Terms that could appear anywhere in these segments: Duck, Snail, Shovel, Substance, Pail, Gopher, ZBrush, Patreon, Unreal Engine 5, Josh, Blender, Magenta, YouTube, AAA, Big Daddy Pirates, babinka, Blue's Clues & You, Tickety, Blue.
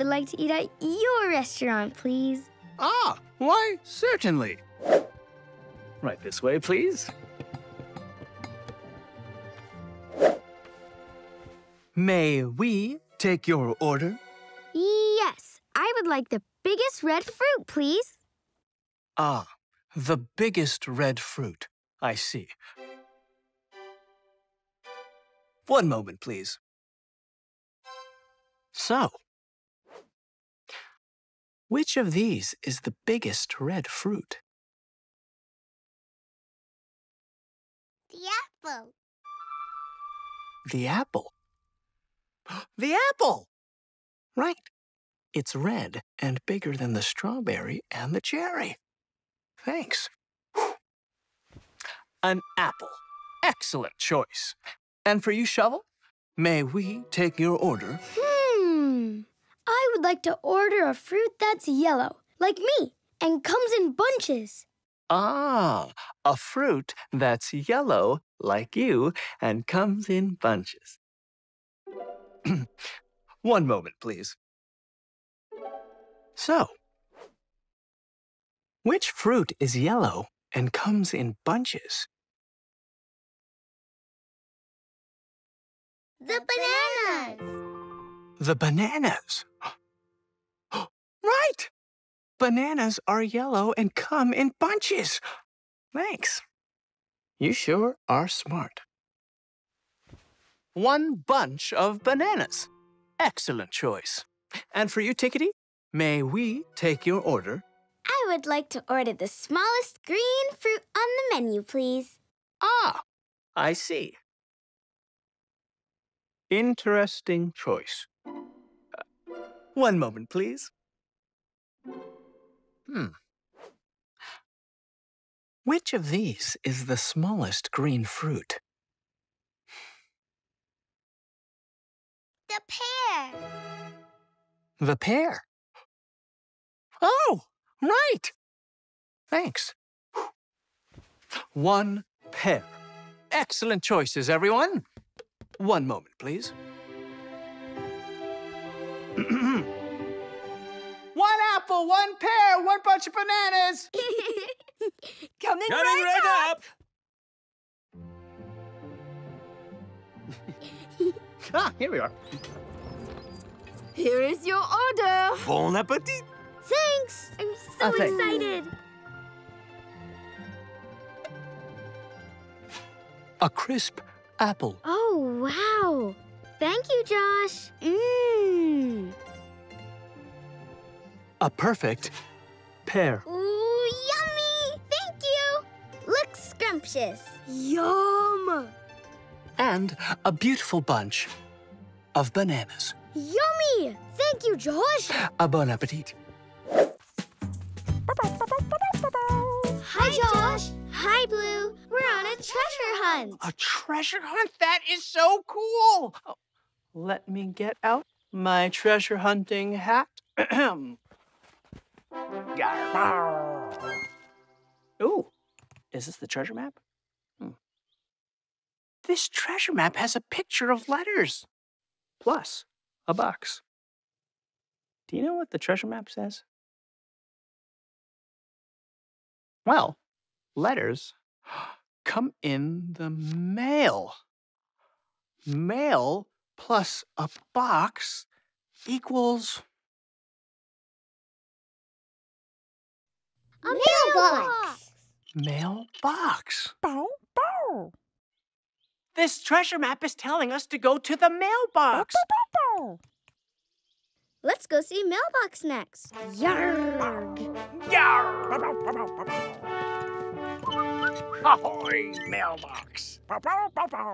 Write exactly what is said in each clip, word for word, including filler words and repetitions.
would like to eat at your restaurant, please. Ah, why, certainly. Right this way, please. May we take your order? Yes, I would like the biggest red fruit, please. Ah, the biggest red fruit. I see. One moment, please. So, which of these is the biggest red fruit? The apple. The apple. The apple! Right. It's red and bigger than the strawberry and the cherry. Thanks. An apple. Excellent choice. And for you, Shovel, may we take your order? Hmm. I would like to order a fruit that's yellow, like me, and comes in bunches. Ah, a fruit that's yellow, like you, and comes in bunches. One moment, please. So, which fruit is yellow and comes in bunches? The bananas! The bananas! Right! Bananas are yellow and come in bunches. Thanks. You sure are smart. One bunch of bananas. Excellent choice. And for you, Tickety, may we take your order? I would like to order the smallest green fruit on the menu, please. Ah, I see. Interesting choice. Uh, one moment, please. Hmm. Which of these is the smallest green fruit? The pear. The pear. Oh, right. Thanks. One pear. Excellent choices, everyone. One moment, please. One apple, one pear, one bunch of bananas. Coming, Coming right, right up. up. Ah, here we are. Here is your order. Bon appétit. Thanks. I'm so uh, thanks. excited. A crisp apple. Oh, wow. Thank you, Josh. Mmm. A perfect pear. Ooh, yummy. Thank you. Looks scrumptious. Yum. And a beautiful bunch of bananas. Yummy! Thank you, Josh. A bon appetit. Hi, Josh. Hi, Blue. We're on a treasure hunt. A treasure hunt? That is so cool. Oh, let me get out my treasure hunting hat. Ooh, is this the treasure map? This treasure map has a picture of letters, plus a box. Do you know what the treasure map says? Well, letters come in the mail. Mail plus a box equals... a mailbox! Mailbox. Bow, bow. This treasure map is telling us to go to the mailbox. Let's go see mailbox next. Yarg! Yarg! Ahoy, mailbox!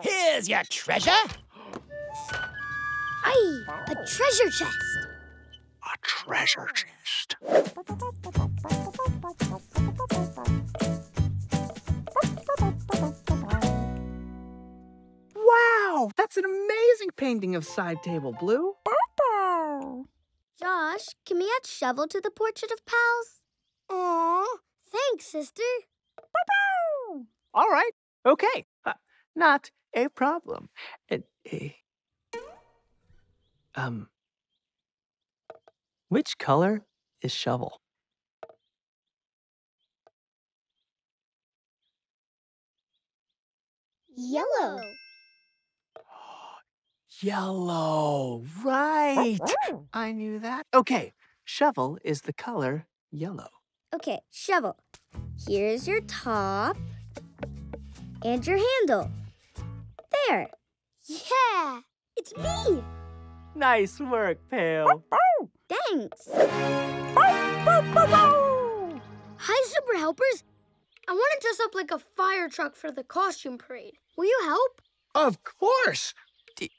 Here's your treasure. Aye, a treasure chest. A treasure chest. Wow, that's an amazing painting of Side Table, Blue. Josh, can we add Shovel to the portrait of Pals? Aw, thanks, sister. All right, okay. Uh, not a problem. Uh, uh, um, Which color is Shovel? Yellow. Yellow, right. Oh. I knew that. Okay, Shovel is the color yellow. Okay, Shovel, here's your top and your handle. There. Yeah, it's me. Nice work, Pail. Thanks. Hi, Super Helpers. I want to dress up like a fire truck for the costume parade. Will you help? Of course. D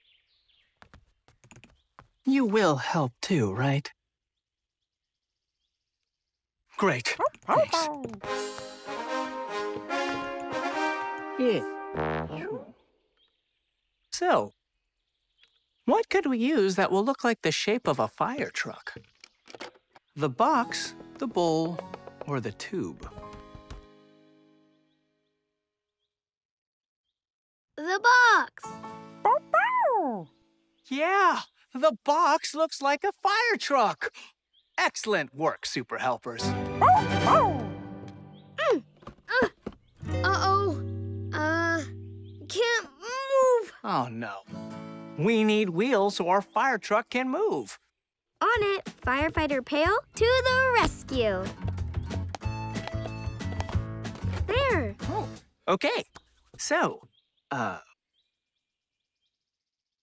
you will help too, right? Great. Thanks. Yeah. So, what could we use that will look like the shape of a fire truck? The box, the bowl, or the tube? The box. Yeah, the box looks like a fire truck. Excellent work, Super Helpers. Mm. Uh, uh-oh. Uh, can't move. Oh, no. We need wheels so our fire truck can move. On it, Firefighter Pail, to the rescue. There. Oh. Okay, so... Uh,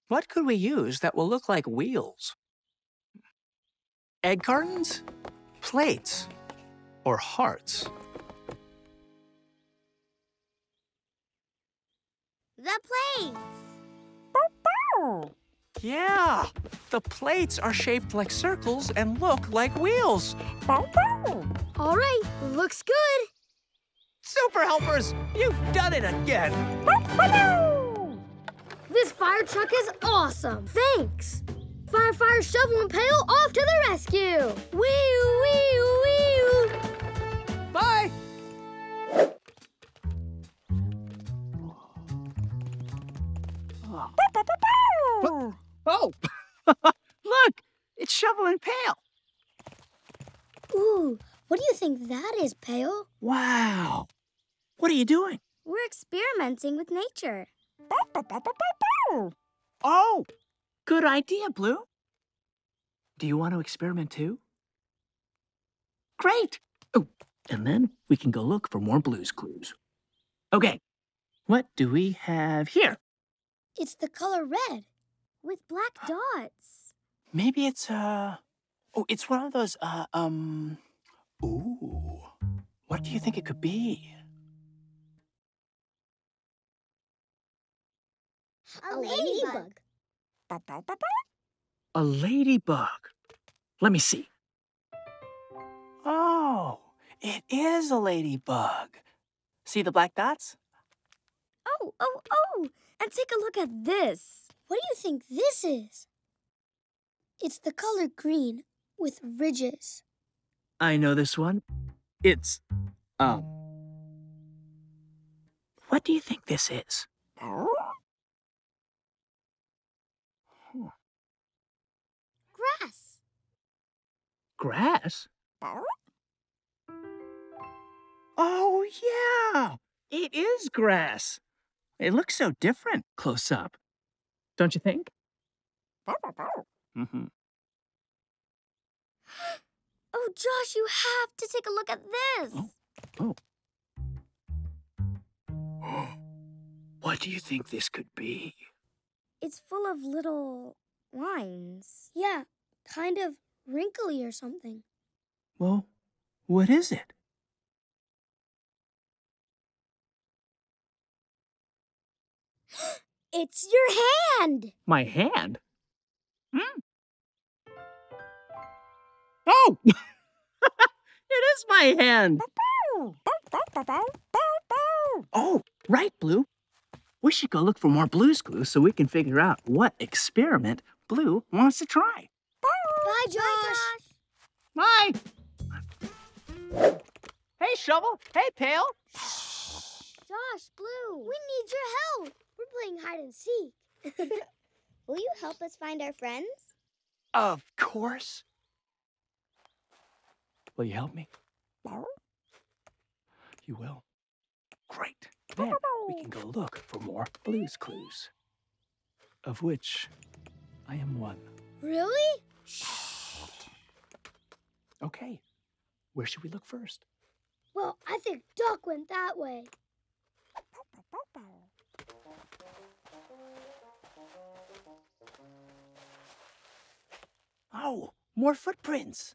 what could we use that will look like wheels? Egg cartons, plates, or hearts? The plates! Yeah! The plates are shaped like circles and look like wheels. All right, looks good. Super Helpers, you've done it again! This fire truck is awesome! Thanks! Fire, fire, Shovel, and Pail, off to the rescue! Wee-oo, wee-oo, wee-oo! Bye! Oh! Oh. Look! It's Shovel and Pail! Ooh, what do you think that is, Pail? Wow! What are you doing? We're experimenting with nature. Oh, good idea, Blue. Do you want to experiment too? Great. Oh, and then we can go look for more Blue's Clues. Okay, what do we have here? It's the color red with black dots. Maybe it's uh oh, it's one of those uh um. Ooh, what do you think it could be? A ladybug. A ladybug. Let me see. Oh, it is a ladybug. See the black dots? Oh, oh, oh. And take a look at this. What do you think this is? It's the color green with ridges. I know this one. It's, um... what do you think this is? Grass. Grass? Oh, yeah! It is grass. It looks so different close up. Don't you think? Mm-hmm. Oh, Josh, you have to take a look at this. Oh. Oh. What do you think this could be? It's full of little... lines. Yeah, kind of wrinkly or something. Well, what is it? It's your hand! My hand? Hmm? Oh! It is my hand! Oh, right, Blue. We should go look for more Blue's Clues so we can figure out what experiment Blue wants to try. Bye, Josh. Bye. Hey, Shovel. Hey, Pail. Josh, Blue, we need your help. We're playing hide and seek. Will you help us find our friends? Of course. Will you help me? You will. Great. Then we can go look for more Blue's Clues. Of which I am one. Really? Shh. Okay. Where should we look first? Well, I think Duck went that way. Oh, more footprints.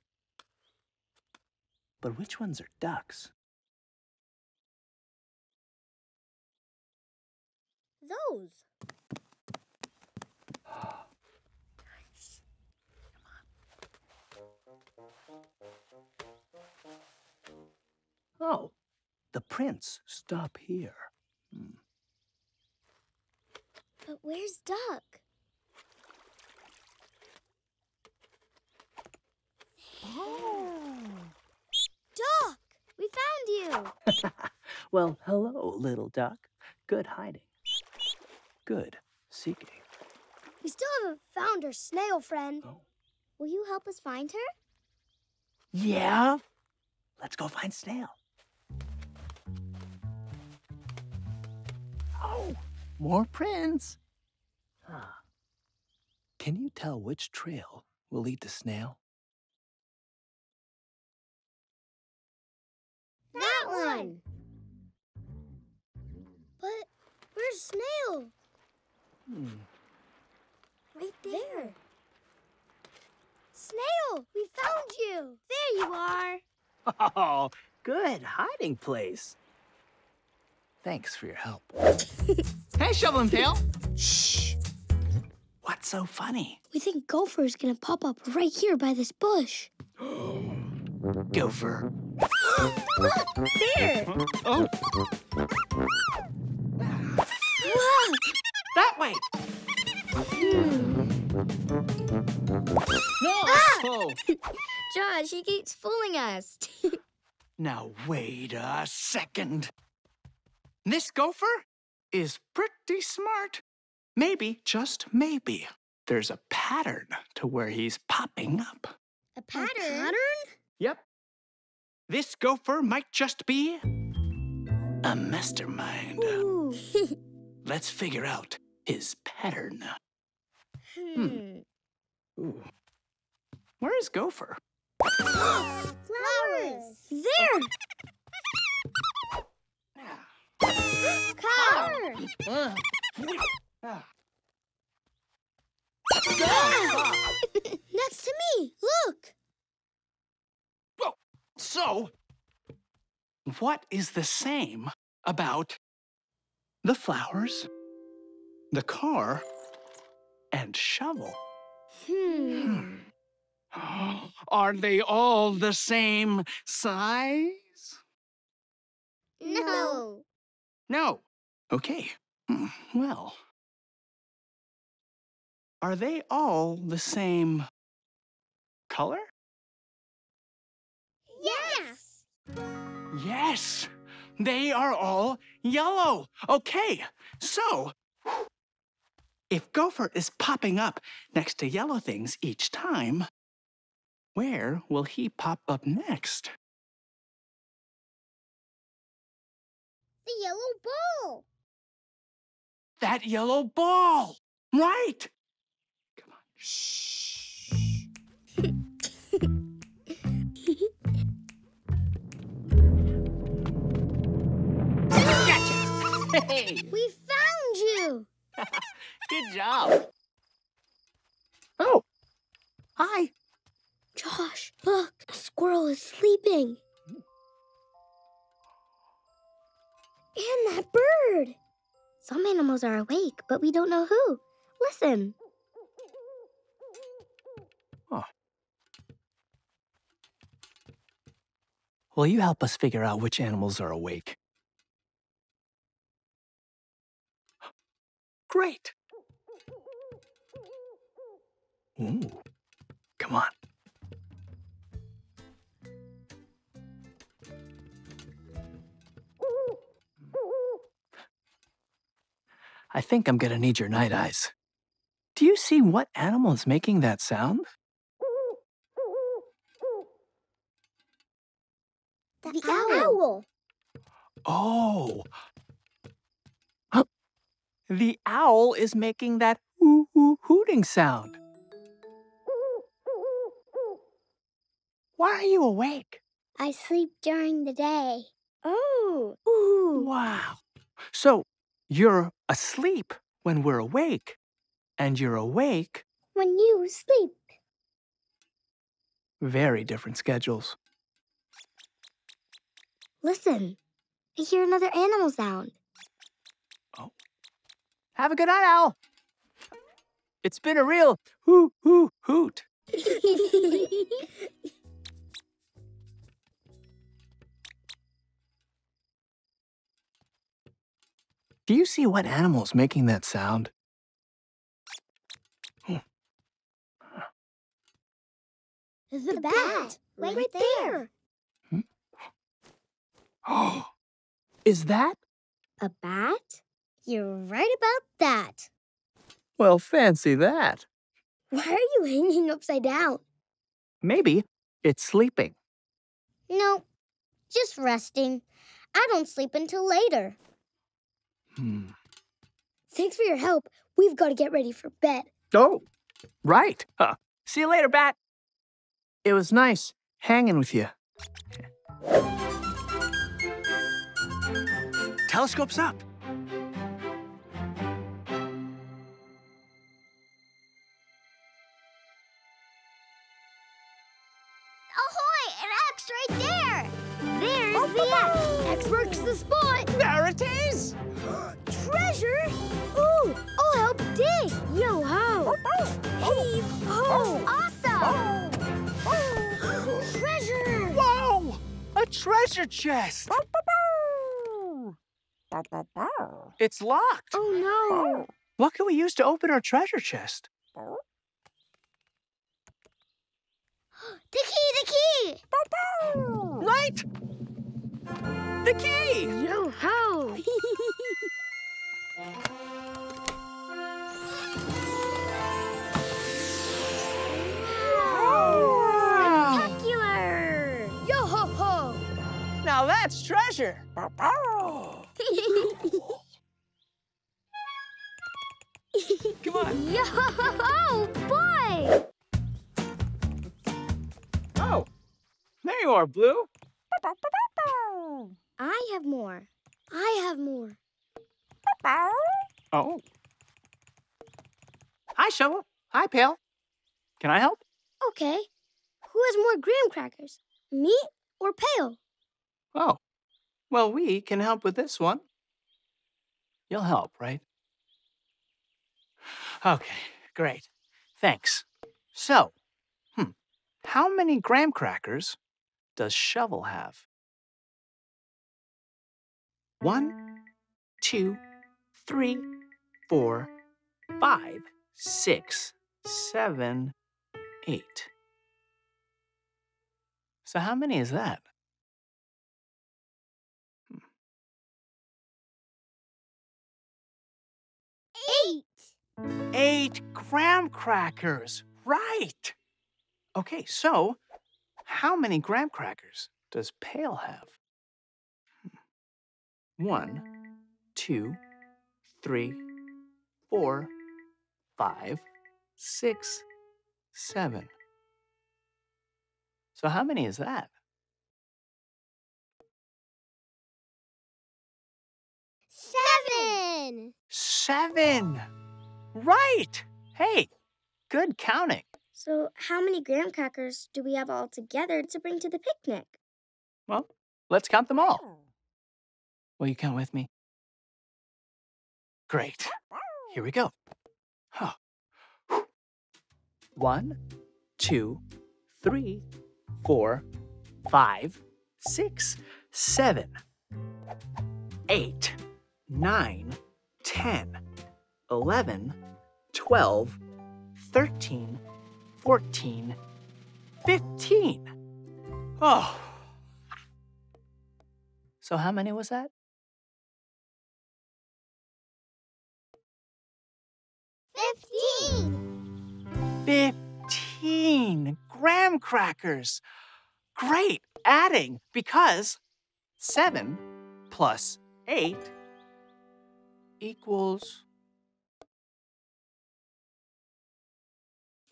But which ones are Duck's? Those. Nice. Come on. Oh, the prints stop here. Hmm. But where's Duck? Oh. Duck, we found you. Well, hello, little duck. Good hiding. Good seeking. We still haven't found our snail friend. Oh. Will you help us find her? Yeah. Let's go find Snail. Oh, more prints. Huh. Can you tell which trail will lead to Snail? That one! But where's Snail? Hmm. Right there. Snail, we found you! There you are! Oh, good hiding place. Thanks for your help. Hey, Shovel and Pail! Shh! What's so funny? We think Gopher is gonna pop up right here by this bush. Gopher. There! Oh! Whoa. That way! Mm. No! Ah! Oh. Josh, he keeps fooling us. Now, wait a second. This Gopher is pretty smart. Maybe, just maybe, there's a pattern to where he's popping up. A pattern? A pattern? Yep. This Gopher might just be a mastermind. Ooh. Let's figure out his pattern. Hmm. hmm. Ooh. Where is Gopher? Flowers! There! Car! Car. Ah. Next to me, look! Whoa. So, what is the same about the flowers, the car, and Shovel? Hmm. hmm. Are they all the same size? No. No. Okay. Well, are they all the same color? Yes. Yes. They are all yellow. Okay, so if Gopher is popping up next to yellow things each time, where will he pop up next? The yellow ball. That yellow ball, right? Come on. Shh. Hey. We found you! Good job. Oh, hi. Josh, look, a squirrel is sleeping. And that bird. Some animals are awake, but we don't know who. Listen. Oh. Will you help us figure out which animals are awake? Great. Ooh, come on. I think I'm gonna need your night eyes. Do you see what animal is making that sound? The, the owl. owl. Oh. The owl is making that hoo-hoo hooting sound. Why are you awake? I sleep during the day. Oh. Ooh. Wow. So you're asleep when we're awake, and you're awake when you sleep. Very different schedules. Listen, I hear another animal sound. Oh. Have a good night, Owl. It's been a real hoo hoo hoot. Do you see what animal's making that sound? The bat, right, right there. there. Oh, is that a bat? You're right about that. Well, fancy that. Why are you hanging upside down? Maybe it's sleeping. No, just resting. I don't sleep until later. Hmm. Thanks for your help. We've got to get ready for bed. Oh, right. Uh, see you later, bat. It was nice hanging with you. Telescope's up. Ahoy! An X right there! There's oh, the X! X marks the spot! There it is! Treasure! Ooh! I'll help dig! Yo-ho! Oh, oh. Heave! Oh. Oh. Awesome! Oh. Treasure! Wow! A treasure chest! It's locked! Oh no! What can we use to open our treasure chest? The key! The key! Right! The key! Yo ho! Now that's treasure! Come on! Yo, oh boy! Oh, there you are, Blue. I have more. I have more. Oh. Hi, Shovel. Hi, Pail. Can I help? Okay. Who has more graham crackers, me or Pail? Oh, well, we can help with this one. You'll help, right? Okay, great. Thanks. So, hmm, how many graham crackers does Shovel have? One, two, three, four, five, six, seven, eight. So how many is that? Eight. Eight graham crackers, right. Okay, so how many graham crackers does Pail have? One, two, three, four, five, six, seven. So how many is that? Seven. Seven. Right. Hey, good counting. So how many graham crackers do we have all together to bring to the picnic? Well, let's count them all. Will you count with me? Great. Here we go. Huh. One, two, three, four, five, six, seven, eight. Nine, ten, eleven, twelve, thirteen, fourteen, fifteen. Oh. So how many was that? Fifteen. Fifteen graham crackers. Great, adding, because seven plus eight equals...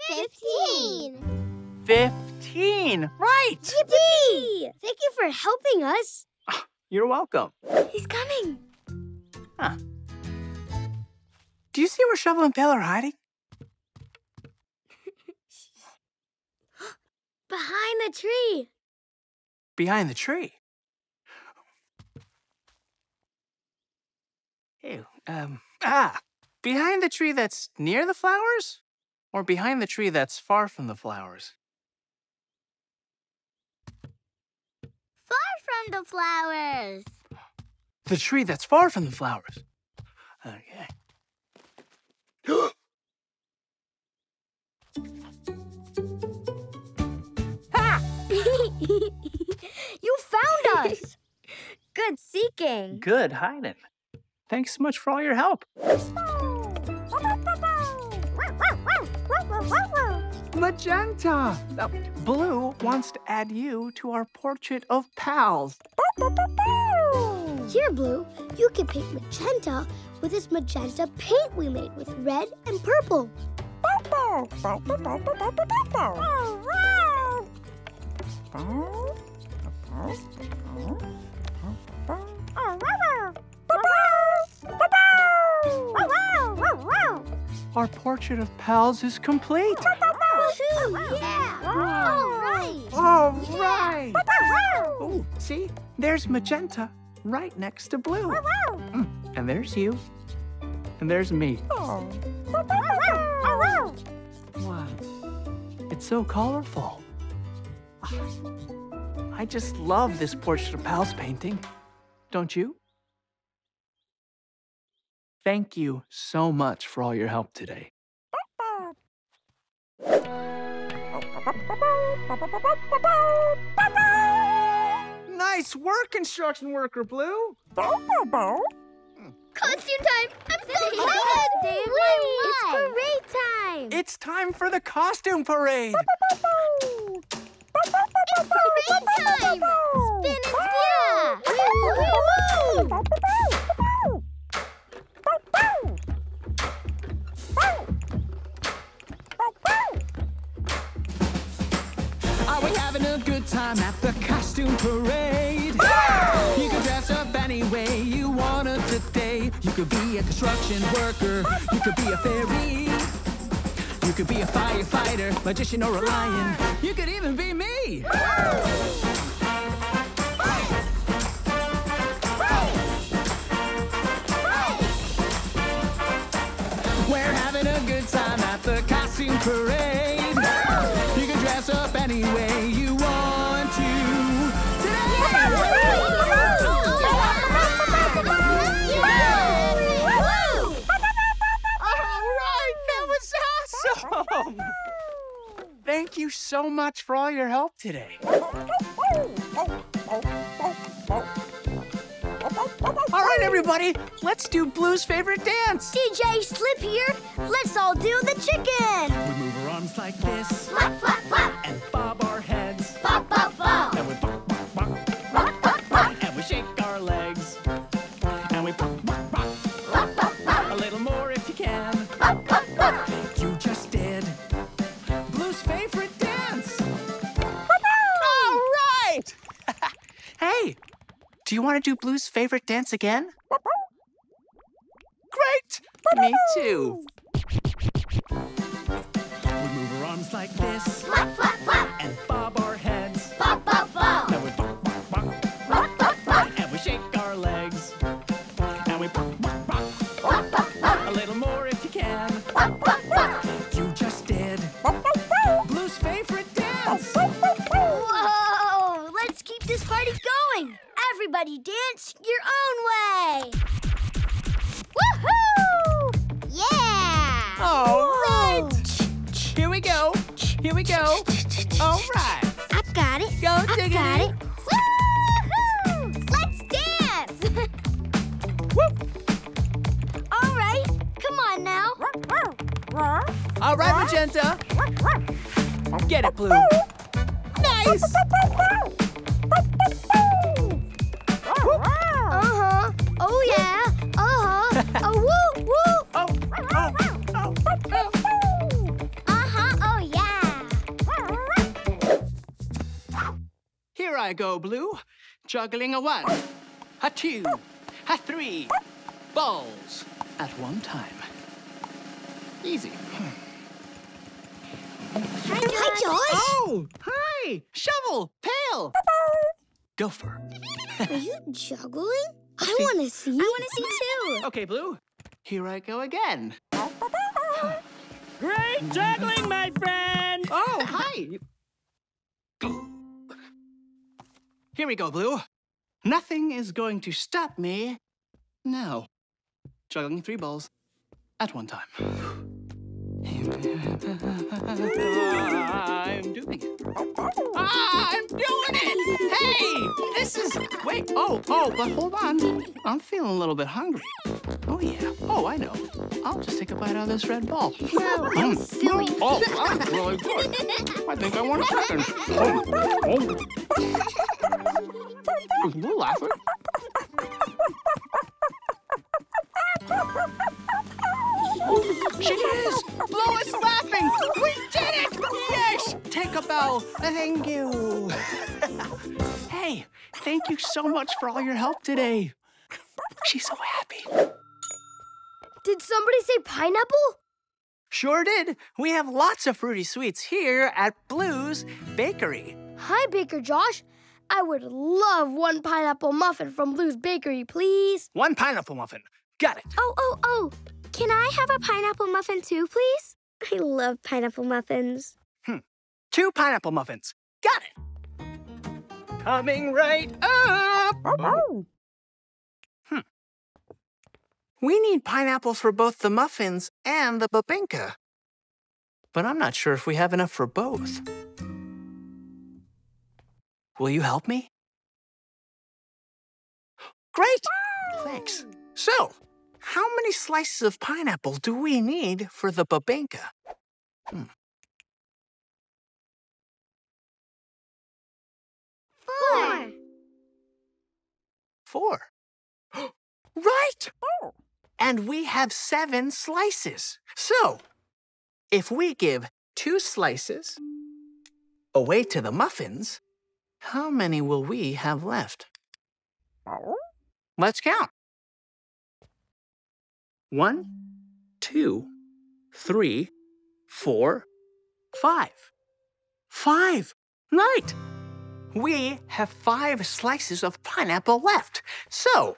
Fifteen! Fifteen, right! Yippee! Thank you for helping us. You're welcome. He's coming. Huh. Do you see where Shovel and Pail are hiding? Behind the tree. Behind the tree? Ew. Um, ah! Behind the tree that's near the flowers? Or behind the tree that's far from the flowers? Far from the flowers. The tree that's far from the flowers. Okay. You found us! Good seeking. Good hiding. Thanks so much for all your help. Magenta! Uh, Blue wants to add you to our portrait of pals. Here, Blue, you can paint Magenta with this magenta paint we made with red and purple. Our portrait of pals is complete. Woohoo! Yeah! All right! All right! Yeah. Ooh, see? There's Magenta right next to Blue. Mm. And there's you. And there's me. Oh. Wow. It's so colorful. I just love this portrait of pals painting, don't you? Thank you so much for all your help today. Nice work, construction worker Blue. Costume time! I'm so excited! It's parade time! It's time for the costume parade! It's parade time! Spin and yeah! Woo woo woo! Are we having a good time at the costume parade? Woo! You can dress up any way you want to today. You could be a construction worker. You could be a fairy. You could be a firefighter, magician, or a lion. You could even be me! We're having a good time at the costume parade. You can dress up any way you want to. Thank you so much for all your help today. All right, everybody, let's do Blue's favorite dance. D J Slip here. Let's all do the chicken. We move our arms like this. Flop, flop, flop. And bob our heads. Bop, bop, bop. And we bop, bop, bop. Bop, bop, bop. And we shake our legs. And we bop, bop, bop. Bop, bop, bop. A little more if you can. Bop, bop, bop. You just did Blue's favorite dance. All right. Hey, do you want to do Blue's favorite dance again? Great. Me too. We move our arms like this. Flap, flap, flap. And bob our heads. Bop, bop, bop. Then we bop, bop, bop. Bop, bop, bop. And we shake our legs. And we bop, bop, bop. Bop, bop, bop. A little more if you can. Bop, bop, bop. You just did Blue's favorite dance. Whoa! Let's keep this party going. Everybody dance your own way. Woohoo! Yeah! All right. Here we go. Here we go. All right. I got it. Go, Tickety. I got it. Woohoo! Let's dance. Woo! All right. Come on now. All right, Magenta. Get it, Blue. Nice. nice. Uh-huh. Oh, yeah. Uh-huh. Oh, woo, woo. Oh, oh, oh, oh. Uh-huh. Oh, yeah. Here I go, Blue. Juggling a one, a two, a three. Balls at one time. Easy. Hi, Josh. Hi, Josh. Oh, hi. Shovel, Pail, Gopher. Are you juggling? I want to see. I want to see too. Okay, Blue. Here I go again. Great juggling, my friend. Oh, hi. Here we go, Blue. Nothing is going to stop me now. Juggling three balls at one time. I'm doing it. I'm doing it! Hey! This is... Wait, oh, oh, but hold on. I'm feeling a little bit hungry. Oh, yeah. Oh, I know. I'll just take a bite out of this red ball. No, I'm mm. silly. Oh, I'm really good. I think I want a chicken. Oh, oh. Is Blue laughing? She is! Blue is laughing! We did it! Yes! Take a bow. Thank you. Hey, thank you so much for all your help today. She's so happy. Did somebody say pineapple? Sure did. We have lots of fruity sweets here at Blue's Bakery. Hi, Baker Josh. I would love one pineapple muffin from Blue's Bakery, please. One pineapple muffin. Got it. Oh, oh, oh. Can I have a pineapple muffin too, please? I love pineapple muffins. Hmm. Two pineapple muffins. Got it. Coming right up. Oh. Hmm. We need pineapples for both the muffins and the babinka. But I'm not sure if we have enough for both. Will you help me? Great. Thanks. So, how many slices of pineapple do we need for the babinka? Hmm. Four. Four. Right! Oh. And we have seven slices. So, if we give two slices away to the muffins, how many will we have left? Oh. Let's count. One, two, three, four, five. Five! Right! We have five slices of pineapple left. So,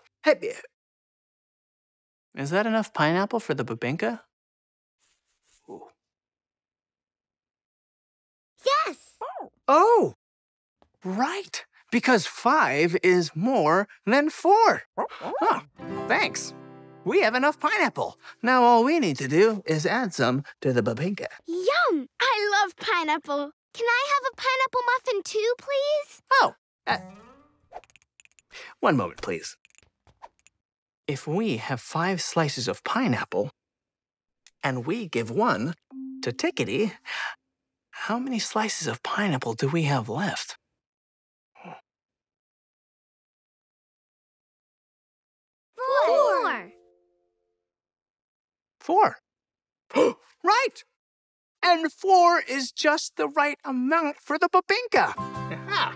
is that enough pineapple for the babinka? Ooh. Yes! Oh! Right! Because five is more than four. Huh. Thanks. We have enough pineapple. Now all we need to do is add some to the babinka. Yum! I love pineapple. Can I have a pineapple muffin too, please? Oh, uh, one moment, please. If we have five slices of pineapple and we give one to Tickety, how many slices of pineapple do we have left? Four. Four. Four. Right! And four is just the right amount for the babinka. Aha.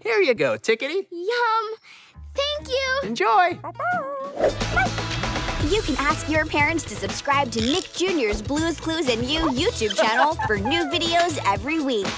Here you go, Tickety. Yum! Thank you! Enjoy! You can ask your parents to subscribe to Nick Junior's Blue's Clues and You YouTube channel for new videos every week.